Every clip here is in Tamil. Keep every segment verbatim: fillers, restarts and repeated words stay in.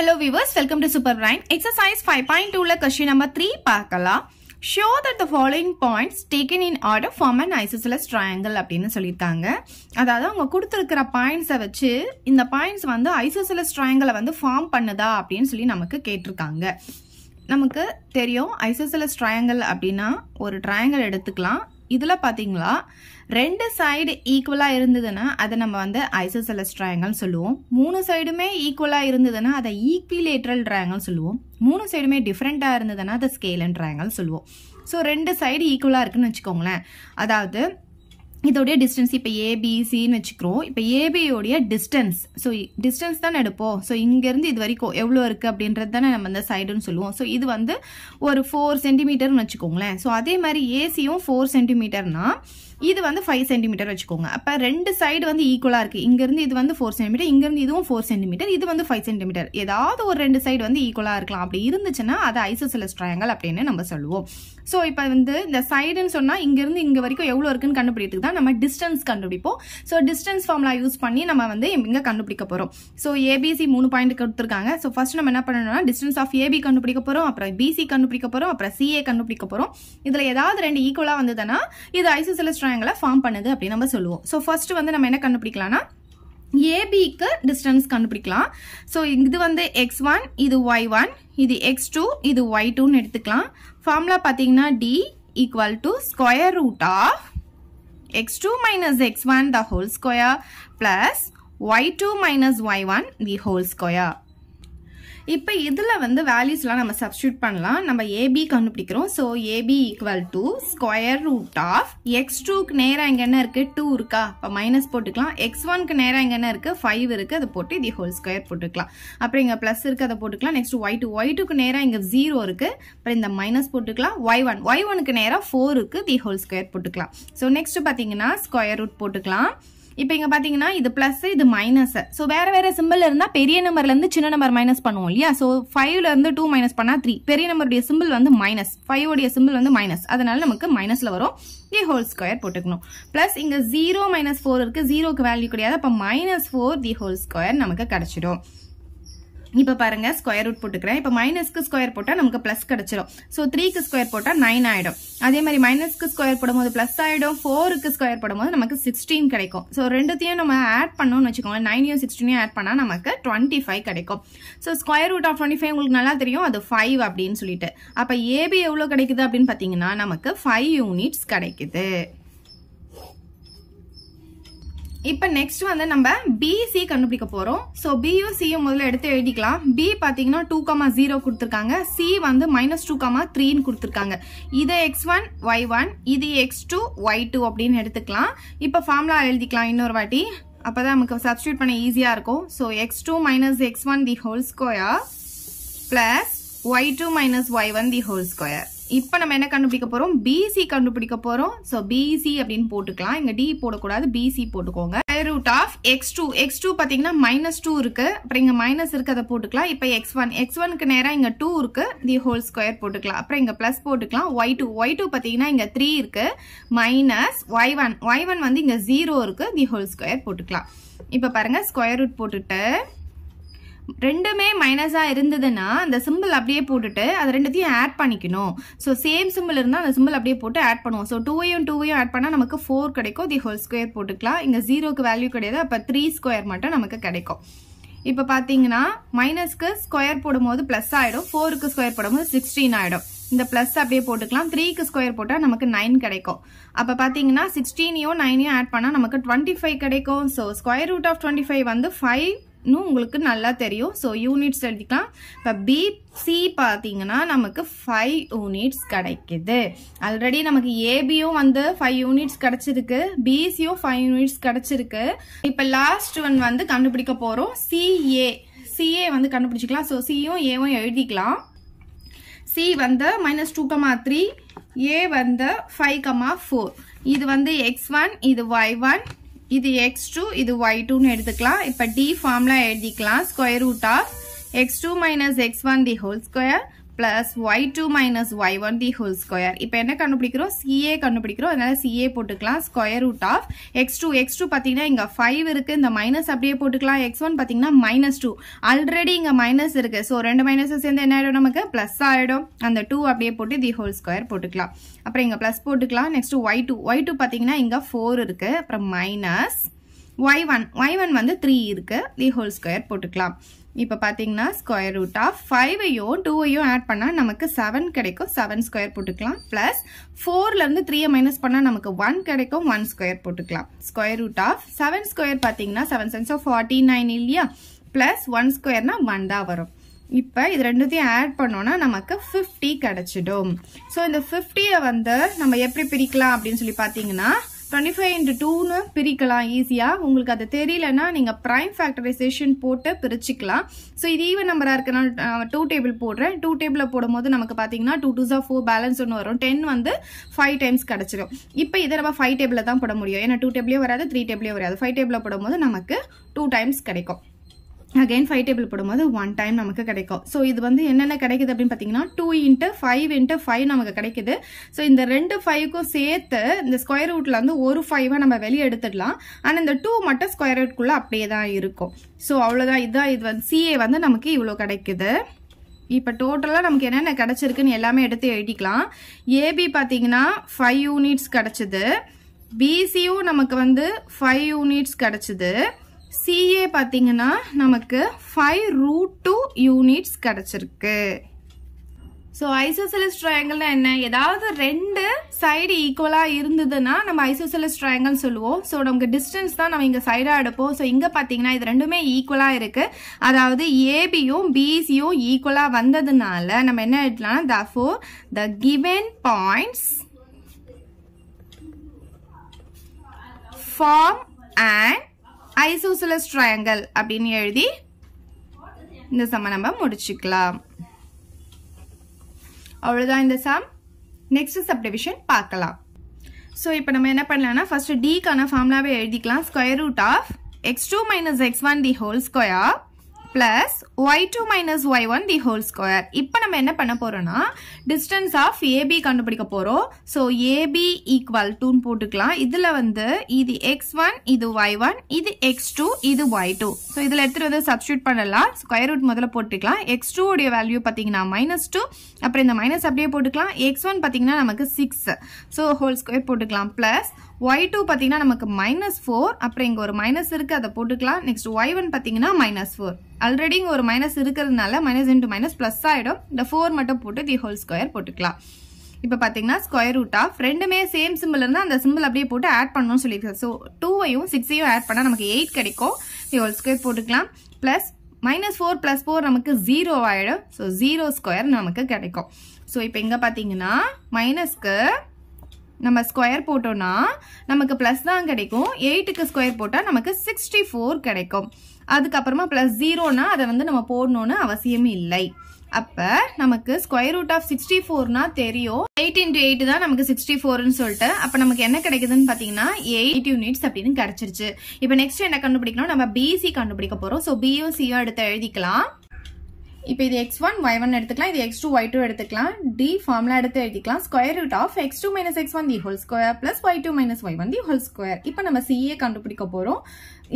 Hello viewers, welcome to Super Brain. Exercise five point two la question number three பார்க்கலாம். Show that the following points taken in order form an isosceles triangle அப்படினு சொல்லிட்டாங்க. அதாவது அவங்க கொடுத்திருக்கிற பாயிண்ட்ஸ் வச்சு இந்த பாயிண்ட்ஸ் வந்து ஐசோசெலஸ் ட்ரையாங்கிளை வந்து ஃபார்ம் பண்ணுதா அப்படினு சொல்லி நமக்கு கேட்டிருக்காங்க. நமக்கு தெரியும் ஐசோசெலஸ் ட்ரையாங்கிள் அப்படினா ஒரு ட்ரையாங்கிள் எடுத்துக்கலாம். இதுல பாத்தீங்களா ரெண்டு சைடு ஈக்குவலா இருந்ததுன்னா அதை நம்ம வந்து ஐசோசெலஸ் ட்ரையாங்கிள்னு சொல்லுவோம். மூணு சைடுமே ஈக்குவலா இருந்ததுன்னா அதை ஈக்விலேட்ரல் ட்ரையாங்கிள்னு சொல்லுவோம். மூணு சைடுமே டிஃப்ரெண்டா இருந்ததுன்னா அதை ஸ்கேலர் ட்ரையாங்கிள்னு சொல்லுவோம். ஸோ ரெண்டு சைடு ஈக்குவலா இருக்குன்னு வச்சுக்கோங்களேன். அதாவது இதோடைய டிஸ்டன்ஸ் இப்போ ஏபிசின்னு வச்சுக்கிறோம். இப்போ ஏபியோடைய டிஸ்டன்ஸ், ஸோ டிஸ்டன்ஸ் தானே எடுப்போம். ஸோ இங்கேருந்து இது வரைக்கும் எவ்வளோ இருக்குது அப்படின்றது தானே நம்ம இந்த சைடுன்னு சொல்லுவோம். ஸோ இது வந்து ஒரு ஃபோர் சென்டிமீட்டர்னு வச்சுக்கோங்களேன். ஸோ அதே மாதிரி ஏசியும் ஃபோர் சென்டிமீட்டர்னா இது வந்து ஃபைவ் சென்டிமீட்டர் வச்சுக்கோங்க. அப்போ ரெண்டு சைடு வந்து ஈக்குவலாக இருக்குது. இங்கேருந்து இது வந்து ஃபோர் சென்டிமீட்டர், இங்கேருந்து இதுவும் ஃபோர் சென்டிமீட்டர், இது வந்து ஃபைவ் சென்டிமீட்டர். ஏதாவது ஒரு ரெண்டு சைடு வந்து ஈக்குவலாக இருக்கலாம். அப்படி இருந்துச்சுன்னா அது ஐசோசெலஸ் ட்ரையாங்கிள் அப்படின்னு நம்ம சொல்லுவோம். ஸோ இப்போ வந்து இந்த சைடுன்னு சொன்னால் இங்கேருந்து இங்கே வரைக்கும் எவ்வளோ இருக்குன்னு கண்டுபிடிக்கிறதுக்கு தான் நம்ம டிஸ்டன்ஸ் கண்டுபிடிப்போம். ஸோ டிஸ்டன்ஸ் ஃபார்முலா யூஸ் பண்ணி நம்ம வந்து இங்கே கண்டுபிடிக்க போகிறோம். ஸோ ஏபிசி மூணு பாயிண்ட் கொடுத்துருக்காங்க. ஸோ ஃபர்ஸ்ட் நம்ம என்ன பண்ணணும்னா டிஸ்டன்ஸ் ஆஃப் ஏபி கண்டுபிடிக்க போகிறோம், அப்புறம் பிசி கண்டுபிடிக்க போகிறோம், அப்புறம் சிஏ கண்டுபிடிக்க போகிறோம். இதில் ஏதாவது ரெண்டு ஈக்குவலாக வந்ததுன்னா இது ஐசோசெலஸ் ட்ரையாங்கிளை ஃபார்ம் பண்ணுது அப்படின்னு நம்ம சொல்லுவோம். ஸோ ஃபர்ஸ்ட் வந்து நம்ம என்ன கண்டுபிடிக்கலாம்னா ஏபிக்கு டிஸ்டன்ஸ் கண்டுபிடிக்கலாம். ஸோ இது வந்து எக்ஸ் ஒன், இது ஒய் ஒன், இது எக்ஸ் டூ, இது ஒய் டூன்னு எடுத்துக்கலாம். ஃபார்முலா பார்த்தீங்கன்னா D equal to square root of X two minus X one the whole square plus Y two minus Y one the whole square. இப்போ இதில் வந்து வேல்யூஸ்லாம் நம்ம சப்ஸ்டியூட் பண்ணலாம். நம்ம ஏபி கண்டுபிடிக்கிறோம். So AB equal to square root of X டூக்கு நேராக இங்கே என்ன இருக்குது, டூ இருக்கா, இப்போ மைனஸ் போட்டுக்கலாம். எக்ஸ் ஒன்க்கு நேராக இங்கே என்ன இருக்குது, ஃபைவ் இருக்குது, அதை போட்டு தி ஹோல் ஸ்கொயர் போட்டுக்கலாம். அப்புறம் இங்கே ப்ளஸ் இருக்குது, அதை போட்டுக்கலாம். நெக்ஸ்ட் ஒய் டூ, ஒய் டூக்கு நேராக இங்கே ஜீரோ இருக்குது, அப்புறம் இந்த மைனஸ் போட்டுக்கலாம். ஒய் ஒன், ஒய் ஒனுக்கு நேராக ஃபோர் இருக்குது, தி ஹோல் ஸ்கொயர் போட்டுக்கலாம். ஸோ நெக்ஸ்ட் பார்த்தீங்கன்னா ஸ்கொயர் ரூட் போட்டுக்கலாம். இப்போ இங்கே பார்த்தீங்கன்னா இது ப்ளஸ் இது மைனஸ். ஸோ வேறு வேறு சிம்பிள் இருந்தால் பெரிய நம்பர்லேருந்து சின்ன நம்பர் மைனஸ் பண்ணுவோம் இல்லையா. ஸோ ஃபைவ்லேருந்து டூ மைனஸ் பண்ணால் த்ரீ. பெரிய நம்பருடைய சிம்பிள் வந்து மைனஸ், ஃபைவ் உடைய சிம்பிள் வந்து மைனஸ், அதனால நமக்கு மைனஸில் வரும். தி ஹோல் ஸ்கொயர் போட்டுக்கணும். ப்ளஸ் இங்கே ஜீரோ மைனஸ் ஃபோர் இருக்குது, ஜீரோக்கு வேல்யூ கிடையாது, அப்போ minus four the whole square நமக்கு கிடச்சிடும். இப்போ பாருங்கள் ஸ்கொயர் ரூட் போட்டுக்கிறேன். இப்போ மைனஸ்க்கு ஸ்கொயர் போட்டால் நமக்கு ப்ளஸ் கிடச்சிடும். ஸோ த்ரீக்கு ஸ்கொயர் போட்டால் நைன் ஆகிடும். அதே மாதிரி மைனஸ்க்கு ஸ்கொயர் போடும்போது ப்ளஸ் ஆகிடும். ஃபோருக்கு ஸ்கொயர் போடும்போது நமக்கு சிக்ஸ்டீன் கிடைக்கும். ஸோ ரெண்டுத்தையும் நம்ம ஆட் பண்ணோம்னு வச்சுக்கோங்க, நைனையும் சிக்ஸ்டீனையும் ஆட் பண்ணால் நமக்கு டுவெண்ட்டி ஃபைவ் கிடைக்கும். So square root of twenty five உங்களுக்கு நல்லா தெரியும், அது ஃபைவ் அப்படின்னு சொல்லிட்டு. அப்போ ஏபி எவ்வளோ கிடைக்குது அப்படின்னு பார்த்தீங்கன்னா நமக்கு ஃபைவ் யூனிட்ஸ் கிடைக்குது. இப்போ நெக்ஸ்ட் வந்து நம்ம பிசி கண்டுபிடிக்க போகிறோம். ஸோ பியும் சியும் முதல்ல எடுத்து எழுதிக்கலாம். பி பார்த்தீங்கன்னா டூ கமா ஜீரோ கொடுத்துருக்காங்க, சி வந்து மைனஸ் டூ கமா த்ரீன்னு கொடுத்துருக்காங்க. இதை எக்ஸ் ஒன் ஒய் ஒன், இது எக்ஸ் டூ ஒய் டூ அப்படின்னு எடுத்துக்கலாம். இப்போ ஃபார்முலா எழுதிக்கலாம் இன்னொரு வாட்டி, அப்போ தான் நமக்கு சப்ஸ்டியூட் பண்ண ஈஸியாக இருக்கும். So X two minus X one the whole square plus Y two minus Y one the whole square. இப்போ நம்ம என்ன கண்டுபிடிக்க போகிறோம், பிசி கண்டுபிடிக்க போகிறோம். ஸோ பிசி அப்படின்னு போட்டுக்கலாம், இங்கே டி போடக்கூடாது, பிசி போட்டுக்கோங்க. Square root of X two, X two பார்த்தீங்கன்னா மைனஸ் டூ இருக்குது, அப்புறம் இங்கே மைனஸ் இருக்குது, அதை போட்டுக்கலாம். இப்போ எக்ஸ் ஒன், எக்ஸ் ஒனுக்கு நேராக இங்கே டூ இருக்குது, தி ஹோல் ஸ்கொயர் போட்டுக்கலாம். அப்புறம் இங்கே ப்ளஸ் போட்டுக்கலாம். ஒய் டூ, ஒய் டூ பார்த்தீங்கன்னா இங்கே த்ரீ இருக்குது minus Y one, Y one வந்து இங்கே ஜீரோ இருக்குது, தி ஹோல் ஸ்கொயர் போட்டுக்கலாம். இப்போ பாருங்கள் ஸ்கொயர் ரூட் போட்டுட்டு ரெண்டுமே மைனஸாக இருந்ததுன்னா அந்த சிம்பிள் அப்படியே போட்டுட்டு அது ரெண்டுத்தையும் ஆட் பண்ணிக்கணும். ஸோ சேம் சிம்பிள் இருந்தால் அந்த சிம்பிள் அப்படியே போட்டு ஆட் பண்ணுவோம். ஸோ டூவையும் டூவையும் ஆட் பண்ணால் நமக்கு ஃபோர் கிடைக்கும், தி ஹோல் ஸ்கொயர் போட்டுக்கலாம். இங்கே ஜீரோக்கு வேல்யூ கிடையாது, அப்போ த்ரீ ஸ்கொயர் மட்டும் நமக்கு கிடைக்கும். இப்போ பார்த்தீங்கன்னா மைனஸ்க்கு ஸ்கொயர் போடும்போது ப்ளஸ் ஆகிடும், ஃபோருக்கு ஸ்கொயர் போடும்போது சிக்ஸ்டீன் ஆகிடும். இந்த ப்ளஸ் அப்படியே போட்டுக்கலாம். த்ரீக்கு ஸ்கொயர் போட்டால் நமக்கு நைன் கிடைக்கும். அப்போ பார்த்தீங்கன்னா சிக்ஸ்டீனையும் நைனையும் ஆட் பண்ணால் நமக்கு டுவெண்ட்டி ஃபைவ் கிடைக்கும். So square root of twenty five வந்து ஃபைவ் உங்களுக்கு நல்லா தெரியும். ஸோ யூனிட்ஸ் எழுதிக்கலாம். இப்போ பிசி பார்த்தீங்கன்னா நமக்கு ஃபைவ் யூனிட்ஸ் கிடைக்குது. ஆல்ரெடி நமக்கு ஏபியும் வந்து ஃபைவ் யூனிட்ஸ் கிடைச்சிருக்கு, பிசியும் ஃபைவ் யூனிட்ஸ் கிடைச்சிருக்கு. இப்போ லாஸ்ட் ஒன் வந்து கண்டுபிடிக்க போகிறோம், சிஏ. சிஏ வந்து கண்டுபிடிச்சிக்கலாம். ஸோ சியும் ஏவும் எழுதிக்கலாம். சி வந்து minus two comma three, A வந்து ஃபைவ் கமா ஃபோர். இது வந்து எக்ஸ் ஒன், இது ஒய் ஒன், இது எக்ஸ் டூ, இது ஒய் டூன்னு எடுத்துக்கலாம். இப்போ டி ஃபார்முலா எழுதிக்கலாம். Square root of X two minus X one the whole square plus y two minus y one the whole square. இப்போ என்ன கண்டுபிடிக்கிறோம்? CA கண்டுபிடிக்கிறோம். அதனால CA போட்டுக்கலாம் square root of x two. x two பார்த்தீங்கன்னா இங்க five இருக்கு, இந்த மைனஸ் அப்படியே போட்டுக்கலாம். x one பார்த்தீங்கன்னா minus two, ஆல்ரெடி இங்க மைனஸ் இருக்கு. ஸோ ரெண்டு மைனஸ் சேர்ந்து என்ன ஆயிடும் நமக்கு? பிளஸ் ஆயிடும். அந்த டூ அப்படியே போட்டு தி ஹோல் ஸ்கொயர் போட்டுக்கலாம். அப்புறம் இங்க பிளஸ் போட்டுக்கலாம். Next y two, y two பார்த்தீங்கன்னா இங்க four இருக்கு, அப்புறம் minus y one, y one வந்து three இருக்கு, தி ஹோல் ஸ்கொயர் போட்டுக்கலாம். இப்போ பார்த்தீங்கன்னா ஸ்கொயர் ரூட் ஆஃப் ஃபைவையும் டூவையும் ஆட் பண்ணால் நமக்கு செவன் கிடைக்கும், செவன் ஸ்கொயர் போட்டுக்கலாம். ப்ளஸ் ஃபோர்லேருந்து த்ரீயை மைனஸ் பண்ணால் நமக்கு ஒன் கிடைக்கும், ஒன் ஸ்கொயர் போட்டுக்கலாம். Square root of seven square பார்த்தீங்கன்னா seven sevens of forty nine இல்லையா, ப்ளஸ் ஒன் ஸ்கொயர்னா ஒன் தான் வரும். இப்போ இது ரெண்டுத்தையும் ஆட் பண்ணோன்னா நமக்கு ஃபிஃப்டி கிடைச்சிடும். ஸோ இந்த ஃபிஃப்டியை வந்து நம்ம எப்படி பிரிக்கலாம் அப்படின்னு சொல்லி பார்த்தீங்கன்னா டுவெண்ட்டி ஃபைவ் இன்ட்டு டூன்னு பிரிக்கலாம் ஈஸியாக. உங்களுக்கு அது தெரியலன்னா நீங்கள் ப்ரைம் ஃபேக்டரைசேஷன் போட்டு பிரிச்சுக்கலாம். ஸோ இது ஈவன் நம்பராக இருக்கனால டூ டேபிள் போடுறேன். டூ டேபிளில் போடும்போது நமக்கு பார்த்தீங்கன்னா டூ டூ ஜா ஃபோர் பேலன்ஸ் ஒன்று வரும், டென் வந்து ஃபைவ் டைம்ஸ் கிடச்சிடும். இப்போ இதை நம்ம ஃபைவ் டேபிளில் தான் போட முடியும், ஏன்னா டூ டேபிளே வராது, த்ரீ டேபிளே வராது. ஃபைவ் டேபிளில் போடும்போது நமக்கு டூ டைம்ஸ் கிடைக்கும். அகெயின் ஃபைவ் டேபிள் போடும்போது ஒன் டைம் நமக்கு கிடைக்கும். ஸோ இது வந்து என்னென்ன கிடைக்குது அப்படின்னு பார்த்தீங்கன்னா two into five into five நமக்கு கிடைக்குது. ஸோ இந்த ரெண்டு ஃபைவுக்கும் சேர்த்து இந்த ஸ்கொயர் ரூட்டில் வந்து ஒரு ஃபைவாக நம்ம வெளியே எடுத்துடலாம். ஆனால் இந்த டூ மட்டும் ஸ்கொயர் ரூட்குள்ளே அப்படியே தான் இருக்கும். ஸோ அவ்வளோதான். இதுதான் இது வந்து சிஏ வந்து நமக்கு இவ்வளோ கிடைக்குது. இப்போ டோட்டலாக நமக்கு என்னென்ன கிடச்சிருக்குன்னு எல்லாமே எடுத்து எழுதிக்கலாம். ஏபி பார்த்தீங்கன்னா ஃபைவ் யூனிட்ஸ் கிடச்சிது, பிசியும் நமக்கு வந்து ஃபைவ் யூனிட்ஸ் கிடச்சிது, சிஏ பார்த்தீங்கன்னா நமக்கு ஃபைவ் ரூட் டூ யூனிட்ஸ் கிடச்சிருக்கு. ஸோ ஐசோசெலஸ் ட்ரையாங்கிள்னா என்ன? ஏதாவது ரெண்டு சைடு ஈக்குவலாக இருந்ததுன்னா நம்ம ஐசோசெலஸ் ட்ரையாங்கிள்னு சொல்லுவோம். ஸோ நமக்கு டிஸ்டன்ஸ் தான் நம்ம இங்கே சைடாக எடுப்போம். ஸோ இங்கே பார்த்தீங்கன்னா இது ரெண்டுமே ஈக்குவலாக இருக்குது, அதாவது ஏபியும் பிசியும் ஈக்குவலாக வந்ததுனால நம்ம என்ன எடுக்கலாம்னா therefore the given points form and isosceles triangle அப்படின்னு எழுதி இந்த சம் நம்ம முடிச்சுக்கலாம். அவ்வளோதான் இந்த சம். நெக்ஸ்ட் சப்டிவிஷன் பார்க்கலாம். ஸோ இப்போ நம்ம என்ன பண்ணலாம்னா ஃபர்ஸ்ட் டிக்கான ஃபார்முலாவே எழுதிக்கலாம். Square root of X two minus X one the whole square plus Y two minus Y one the whole square. இப்போ நம்ம என்ன பண்ண போறோம்னா டிஸ்டன்ஸ் ஆஃப் ஏபி கண்டுபிடிக்க போறோம். ஸோ ஏபி ஈக்குவல் டூன்னு போட்டுக்கலாம். இதுல வந்து இது எக்ஸ் ஒன், இது ஒய் ஒன், இது எக்ஸ் டூ, இது ஒய் டூ. ஸோ இதுல எடுத்துட்டு வந்து சப்ஸ்டியூட் பண்ணலாம். ஸ்கொயர் ரூட் முதல்ல போட்டுக்கலாம். எக்ஸ் டூ உடைய வேல்யூ பார்த்தீங்கன்னா மைனஸ் டூ, அப்புறம் இந்த மைனஸ் அப்படியே போட்டுக்கலாம். எக்ஸ் ஒன் பார்த்தீங்கன்னா நமக்கு சிக்ஸ், ஸோ ஹோல் ஸ்கொயர் போட்டுக்கலாம். பிளஸ் ஒய் டூ பார்த்தீங்கன்னா நமக்கு மைனஸ் ஃபோர், அப்புறம் இங்கே ஒரு மைனஸ் இருக்குது, அதை போட்டுக்கலாம். நெக்ஸ்ட் ஒய் ஒன் பார்த்தீங்கன்னா மைனஸ் ஃபோர், ஆல்ரெடி இங்கே ஒரு மைனஸ் இருக்கிறதுனால மைனஸ் இன்ட்டு மைனஸ் ப்ளஸ் ஆகிடும். இந்த ஃபோர் மட்டும் போட்டு தி ஹோல் ஸ்கொயர் போட்டுக்கலாம். இப்போ பார்த்தீங்கன்னா ஸ்கொயர் ரூட் ஆஃப் ரெண்டுமே சேம் சிம்பிள் இருந்தால் அந்த சிம்பிள் அப்படியே போட்டு ஆட் பண்ணணும்னு சொல்லியிருக்கேன். ஸோ டூவையும் சிக்ஸையும் ஆட் பண்ணால் நமக்கு எயிட் கிடைக்கும், தி ஹோல் ஸ்கொயர் போட்டுக்கலாம். Plus minus four plus four நமக்கு ஜீரோ ஆகிடும். ஸோ ஜீரோ ஸ்கொயர் நமக்கு கிடைக்கும். ஸோ இப்போ இங்கே பார்த்தீங்கன்னா மைனஸ்க்கு நம்ம ஸ்கொயர் போட்டோம்னா நமக்கு ப்ளஸ் தான் கிடைக்கும். எயிட்டுக்கு ஸ்கொயர் போட்டால் நமக்கு சிக்ஸ்டி ஃபோர் கிடைக்கும். அதுக்கப்புறமா ப்ளஸ் ஜீரோனா அதை வந்து நம்ம போடணும்னு அவசியம் இல்லை. அப்போ நமக்கு ஸ்கொயர் ரூட் ஆஃப் சிக்ஸ்டி ஃபோர்னா தெரியும், எயிட் இன்ட்டு எயிட் தான் நமக்கு சிக்ஸ்டி ஃபோர்னு சொல்லிட்டு. அப்போ நமக்கு என்ன கிடைக்குதுன்னு பார்த்தீங்கன்னா எயிட் யூனிட்ஸ் அப்படின்னு கிடைச்சிருச்சு. இப்போ நெக்ஸ்ட் என்ன கண்டுபிடிக்கணும்? நம்ம பிசி கண்டுபிடிக்க போகிறோம். ஸோ பியும் சியும் எடுத்து எழுதிக்கலாம். இப்போ இது எக்ஸ் ஒன் ஒய் ஒன் எடுத்துக்கலாம், இது எக்ஸ் டூ ஒய் டூ எடுத்துக்கலாம். டி ஃபார்முலா எடுத்து எழுதிக்கலாம். Square root of X two minus X one the whole square plus Y two minus Y one the whole square. இப்போ நம்ம சிஏ கண்டுபிடிக்க போகிறோம்.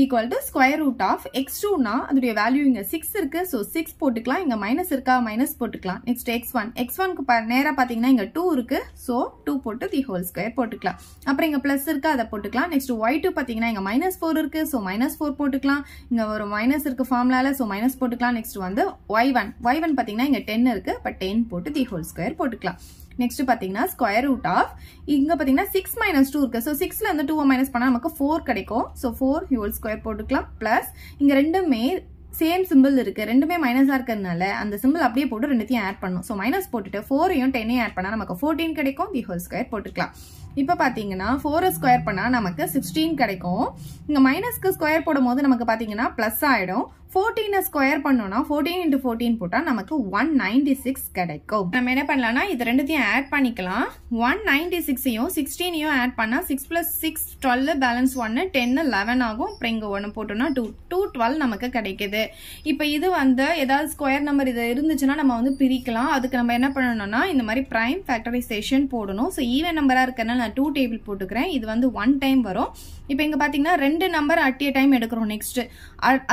Equal to square root of X டூனா அதோடைய வேல்யூ இங்கே சிக்ஸ் இருக்குது, ஸோ சிக்ஸ் போட்டுக்கலாம். இங்கே மைனஸ் இருக்கா, மைனஸ் போட்டுக்கலாம். நெக்ஸ்ட் எக்ஸ் ஒன், எக்ஸ் ஒன்க்கு நேராக பார்த்தீங்கன்னா இங்கே டூ இருக்குது, ஸோ டூ போட்டு தி ஹோல் ஸ்கொயர் போட்டுக்கலாம். அப்புறம் இங்கே ப்ளஸ் இருக்குது, அதை போட்டுக்கலாம். நெக்ஸ்ட் ஒய் டூ பார்த்தீங்கன்னா இங்கே மைனஸ் ஃபோர் இருக்குது, ஸோ மைனஸ் ஃபோர் போட்டுக்கலாம். இங்கே ஒரு மைனஸ் இருக்குது ஃபார்முலாவில், ஸோ மைனஸ் போட்டுக்கலாம். நெக்ஸ்ட் வந்து ஒய் ஒன், y one பாத்தீங்கன்னா இங்க ten இருக்கு, பட் ten போட்டு தி ஹோல் ஸ்கொயர் போட்டுக்கலாம். நெக்ஸ்ட் பாத்தீங்கன்னா ஸ்கொயர் ரூட் ஆஃப் இங்க பாத்தீங்கன்னா சிக்ஸ் minus two இருக்கு, சோ சிக்ஸ்ல இருந்து two மைனஸ் பண்ணா நமக்கு four கிடைக்கும், சோ four ஹோல் ஸ்கொயர் போட்டுக்கலாம். பிளஸ் இங்க ரெண்டுமே சேம் சிம்பிள் இருக்கு, ரெண்டுமே மைனஸா இருக்கிறதுனால அந்த சிம்பிள் அப்படியே போட்டு ரெண்டுத்தையும் ஆட் பண்ணணும். ஸோ மைனஸ் போட்டுட்டு ஃபோரையும் டென்னையும் ஆட் பண்ணா நமக்கு ஃபோர்டீன் கிடைக்கும், தி ஹோல் ஸ்கொயர் போட்டுக்கலாம். இப்போ பார்த்தீங்கன்னா ஃபோரை ஸ்கொயர் பண்ணால் நமக்கு சிக்ஸ்டீன் கிடைக்கும். இங்கே மைனஸ்க்கு ஸ்கொயர் போடும் போது நமக்கு பார்த்தீங்கன்னா ப்ளஸ் ஆகிடும். ஃபோர்டீனை ஸ்கொயர் பண்ணோம்னா ஃபோர்டீன் இன்ட்டு ஃபோர்டீன் போட்டால் நமக்கு ஒன் நைன்டி சிக்ஸ் கிடைக்கும். நம்ம என்ன பண்ணலாம்னா இது ரெண்டுத்தையும் ஆட் பண்ணிக்கலாம். ஒன் நைன்டி சிக்ஸையும் சிக்ஸ்டீனையும் ஆட் பண்ணால் six plus six twelve, balance ஒன்று டென்னு லெவன் ஆகும். அப்புறம் இங்கே ஒன்று போட்டோம்னா டூ டூ டுவெல் நமக்கு கிடைக்குது. இப்போ இது வந்து ஏதாவது ஸ்கொயர் நம்பர் இது இருந்துச்சுன்னா நம்ம வந்து பிரிக்கலாம். அதுக்கு நம்ம என்ன பண்ணணும்னா இந்த மாதிரி ப்ரைம் ஃபேக்டரைசேஷன் போடணும். ஸோ ஈவன் நம்பராக இருக்கிறதுனால நான் டூ டேபிள் போட்டுக்கிறேன். இது வந்து ஒன் டைம் வரும். இப்போ இங்கே பார்த்தீங்கன்னா ரெண்டு நம்பர் அட் ஏ டைம் எடுக்கிறோம். நெக்ஸ்ட்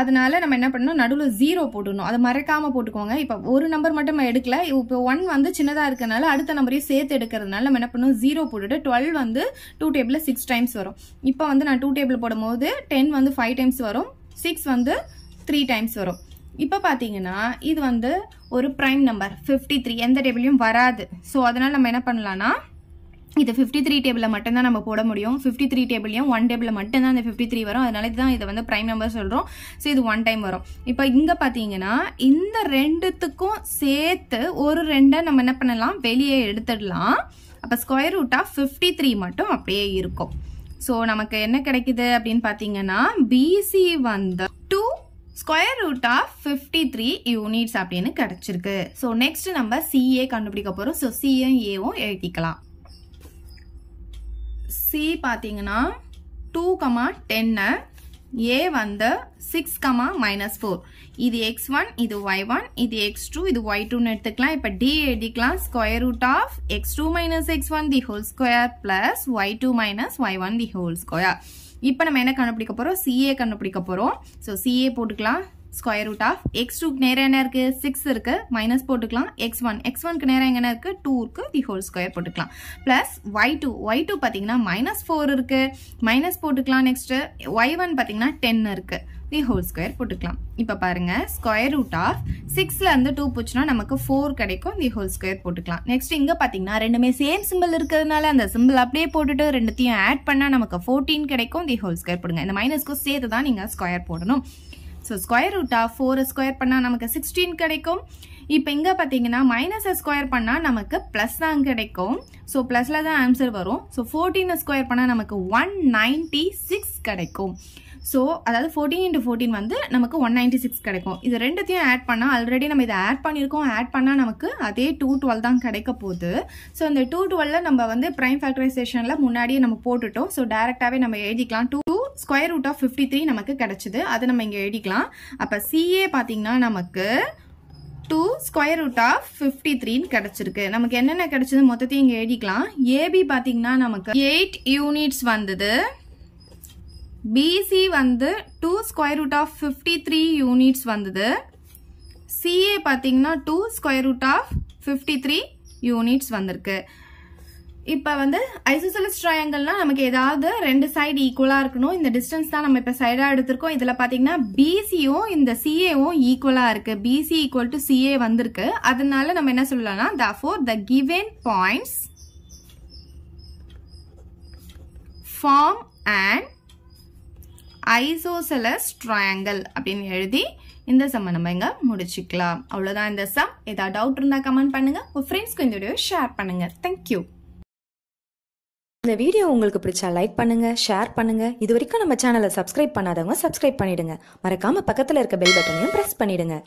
அதனால நம்ம என்ன பண்ணணும், நடுவில் ஜீரோ போட்டுக்கணும். அதை மறக்காம போட்டுக்கோங்க. இப்போ ஒரு நம்பர் மட்டும் நம்ம எடுக்கல. இப்போ ஒன் வந்து சின்னதாக இருக்கிறதுனால அடுத்த நம்பரையும் சேர்த்து எடுக்கிறதுனால நம்ம என்ன பண்ணணும், ஜீரோ போட்டுட்டு டுவெல் வந்து டூ டேபிளில் சிக்ஸ் டைம்ஸ் வரும். இப்போ வந்து நான் டூ டேபிள் போடும் போது டென் வந்து ஃபைவ் டைம்ஸ் வரும், சிக்ஸ் வந்து த்ரீ டைம்ஸ் வரும். இப்போ பார்த்தீங்கன்னா இது வந்து ஒரு ப்ரைம் நம்பர் ஃபிஃப்டி த்ரீ எந்த டேபிளையும் வராது. ஸோ அதனால் நம்ம என்ன பண்ணலாம்னா இது ஃபிஃப்டி த்ரீ டேபிளில் மட்டும்தான் நம்ம போட முடியும். ஃபிஃப்டி த்ரீ டேபிளையும் ஒன் டேபிளில் மட்டும்தான் அந்த ஃபிஃப்டி த்ரீ வரும். அதனால இதுதான் இதை வந்து ப்ரைம் நம்பர் சொல்கிறோம். ஸோ இது ஒன் டைம் வரும். இப்போ இங்கே பார்த்தீங்கன்னா இந்த ரெண்டுத்துக்கும் சேர்த்து ஒரு ரெண்டை நம்ம என்ன பண்ணலாம், வெளியே எடுத்துடலாம். அப்போ square root of fifty three மட்டும் அப்படியே இருக்கும். ஸோ நமக்கு என்ன கிடைக்குது அப்படின்னு பார்த்தீங்கன்னா பிசி வந்து two square root of fifty three units அப்படின்னு கிடைச்சிருக்கு. ஸோ நெக்ஸ்ட் நம்ம சிஏ கண்டுபிடிக்க போகிறோம். ஸோ சியும் ஏவும் எழுதிக்கலாம். சி பார்த்தீங்கன்னா டூ கமா டென்னு, ஏ வந்து சிக்ஸ் கமா மைனஸ் ஃபோர். இது எக்ஸ் ஒன், இது ஒய் ஒன், இது எக்ஸ் டூ, இது ஒய் டூன்னு எடுத்துக்கலாம். இப்போ டி எழுதிக்கலாம். Square root of X two minus X one the whole square plus Y two minus Y one the whole square. இப்போ நம்ம என்ன கண்டுபிடிக்க போகிறோம், சிஏ கண்டுபிடிக்க போகிறோம். ஸோ சிஏ போட்டுக்கலாம். ஸ்கொயர் ரூட் ஆஃப் எக்ஸ் டூக்கு நேரம் என்ன இருக்குது, சிக்ஸ் இருக்குது, மைனஸ் போட்டுக்கலாம். எக்ஸ் ஒன் எக்ஸ் ஒன்க்கு நேரம் எங்கே இருக்குது, டூ இருக்குது, தி ஹோல் ஸ்கொயர் போட்டுக்கலாம். Plus y two Y two பார்த்தீங்கன்னா மைனஸ் ஃபோர் இருக்குது, மைனஸ் போட்டுக்கலாம். நெக்ஸ்ட்டு ஒய் ஒன் பார்த்தீங்கன்னா டென் இருக்குது, தி ஹோல் ஸ்கொயர் போட்டுக்கலாம். இப்போ பாருங்கள் ஸ்கொயர் ரூட் ஆஃப் சிக்ஸ்லேருந்து டூ போச்சுன்னா நமக்கு ஃபோர் கிடைக்கும், தி ஹோல் ஸ்கொயர் போட்டுக்கலாம். நெக்ஸ்ட் இங்கே பார்த்தீங்கன்னா ரெண்டுமே சேம் சிம்பிள் இருக்கிறதுனால அந்த சிம்பிள் அப்படியே போட்டுட்டு ரெண்டுத்தையும் ஆட் பண்ணால் நமக்கு ஃபோர்டீன் கிடைக்கும், தி ஹோல் ஸ்கொயர் போடுங்க. இந்த மைனஸ்க்கும் சேர்த்து தான் நீங்கள் ஸ்கொயர் போடணும். ஸோ ஸ்கொயர் ரூட் ஆஃப் ஃபோரை ஸ்கொயர் பண்ணால் நமக்கு சிக்ஸ்டீன் கிடைக்கும். இப்போ இங்கே பார்த்தீங்கன்னா மைனஸை ஸ்கொயர் பண்ணால் நமக்கு ப்ளஸ் தான் கிடைக்கும். ஸோ ப்ளஸில் தான் ஆன்சர் வரும். ஸோ ஃபோர்டீனை ஸ்கொயர் பண்ணால் நமக்கு ஒன் நைன்டி சிக்ஸ் கிடைக்கும். ஸோ அதாவது ஃபோர்டீன் இன்ட்டு ஃபோர்டீன் வந்து நமக்கு ஒன் நைன்டி சிக்ஸ் கிடைக்கும். இது ரெண்டுத்தையும் ஆட் பண்ணால் ஆல்ரெடி நம்ம இதை ஆட் பண்ணியிருக்கோம். ஆட் பண்ணால் நமக்கு அதே டூ டுவெல் தான் கிடைக்க போகுது. ஸோ அந்த டூ டுவெல்ல நம்ம வந்து ப்ரைம் ஃபேக்டரைசேஷனில் முன்னாடியே நம்ம போட்டுட்டோம். ஸோ டேரெக்டாகவே நம்ம எழுதிக்கலாம். Two square root of fifty three நமக்கு கிடச்சிது. அதை நம்ம இங்கே எழுதிக்கலாம். அப்போ சிஏ பார்த்தீங்கன்னா நமக்கு two square root of fifty த்ரீன்னு கிடச்சிருக்கு. நமக்கு என்னென்ன கிடச்சிது மொத்தத்தையும் இங்கே எழுதிக்கலாம். ஏபி பார்த்தீங்கன்னா நமக்கு எயிட் யூனிட்ஸ் வந்தது. பிசி வந்து two square root of fifty three units வந்தது. சிஏ பார்த்தீங்கன்னா two square root of fifty three units வந்திருக்கு. இப்போ வந்து ஐசோசெலஸ் ட்ரையாங்கிள்னால் நமக்கு ஏதாவது ரெண்டு சைடு ஈக்குவலாக இருக்கணும். இந்த டிஸ்டன்ஸ் தான் நம்ம இப்போ சைடாக எடுத்திருக்கோம். இதில் பார்த்தீங்கன்னா பிசியும் இந்த சிஏவும் ஈக்குவலாக இருக்குது. பிசி ஈக்குவல் டு சிஏ வந்திருக்கு. அதனால நம்ம என்ன சொல்லலாம்னா therefore the given points form an isosceles triangle அப்படின்னு எழுதி இந்த சம்மை நம்ம இங்கே முடிச்சுக்கலாம். அவ்வளோதான் இந்த சம். ஏதாவது டவுட் இருந்தால் கமெண்ட் பண்ணுங்கள். உங்கள் ஃப்ரெண்ட்ஸ்க்கு இந்த வீடியோ ஷேர் பண்ணுங்கள். தேங்க்யூ. இந்த வீடியோ உங்களுக்கு பிடிச்சா லைக் பண்ணுங்க, ஷேர் பண்ணுங்க. இது வரைக்கும் நம்ம சேனலை சப்ஸ்கிரைப் பண்ணாதவங்க சப்ஸ்கிரைப் பண்ணிடுங்க. மறக்காம பக்கத்தில் இருக்க பெல் பட்டனையும் பிரஸ் பண்ணிடுங்க.